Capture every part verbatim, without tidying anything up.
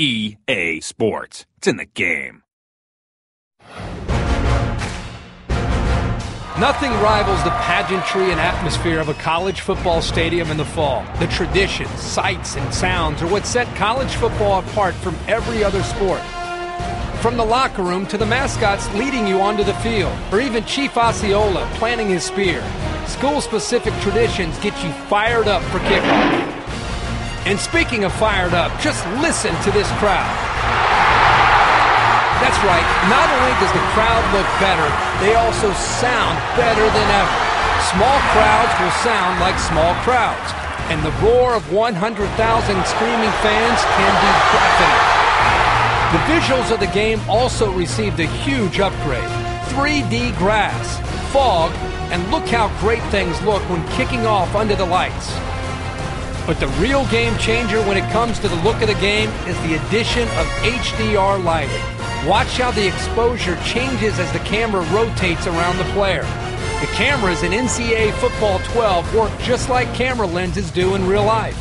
E A Sports. It's in the game. Nothing rivals the pageantry and atmosphere of a college football stadium in the fall. The traditions, sights, and sounds are what set college football apart from every other sport. From the locker room to the mascots leading you onto the field, or even Chief Osceola planting his spear, school-specific traditions get you fired up for kickoff. And speaking of fired up, just listen to this crowd. That's right, not only does the crowd look better, they also sound better than ever. Small crowds will sound like small crowds, and the roar of one hundred thousand screaming fans can be deafening. The visuals of the game also received a huge upgrade. three D grass, fog, and look how great things look when kicking off under the lights. But the real game changer when it comes to the look of the game is the addition of H D R lighting. Watch how the exposure changes as the camera rotates around the player. The cameras in N C double A Football twelve work just like camera lenses do in real life.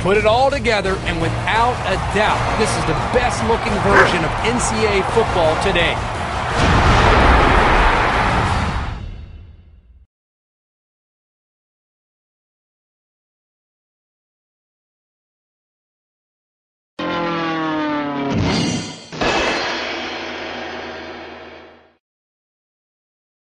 Put it all together, and without a doubt, this is the best looking version of N C double A football today.